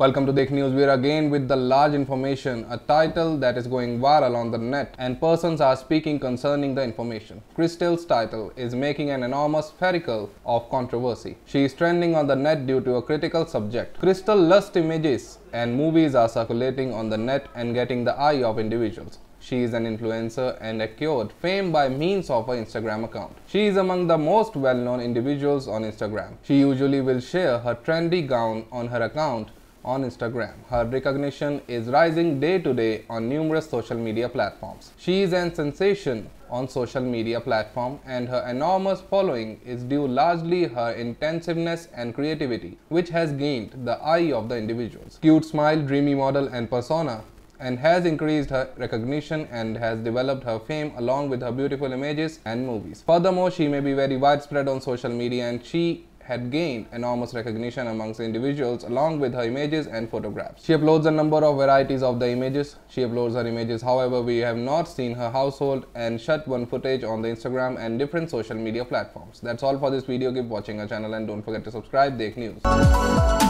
Welcome to Dekh News. We are again with the large information, a title that is going viral on the net and persons are speaking concerning the information. Crystal's title is making an enormous spectacle of controversy. She is trending on the net due to a critical subject. Crystal Lust images and movies are circulating on the net and getting the eye of individuals. She is an influencer and acquired fame by means of her Instagram account. She is among the most well-known individuals on Instagram. She usually will share her trendy gown on her account on Instagram. Her recognition is rising day to day on numerous social media platforms. She is a sensation on social media platform and her enormous following is due largely her intensiveness and creativity, which has gained the eye of the individuals. Cute smile, dreamy model and persona and has increased her recognition and has developed her fame along with her beautiful images and movies. Furthermore, she may be very widespread on social media and she had gained enormous recognition amongst individuals along with her images and photographs. She uploads a number of varieties of the images. She uploads her images, however, we have not seen her household and shut one footage on the Instagram and different social media platforms. That's all for this video. Keep watching our channel and don't forget to subscribe. Dekh News.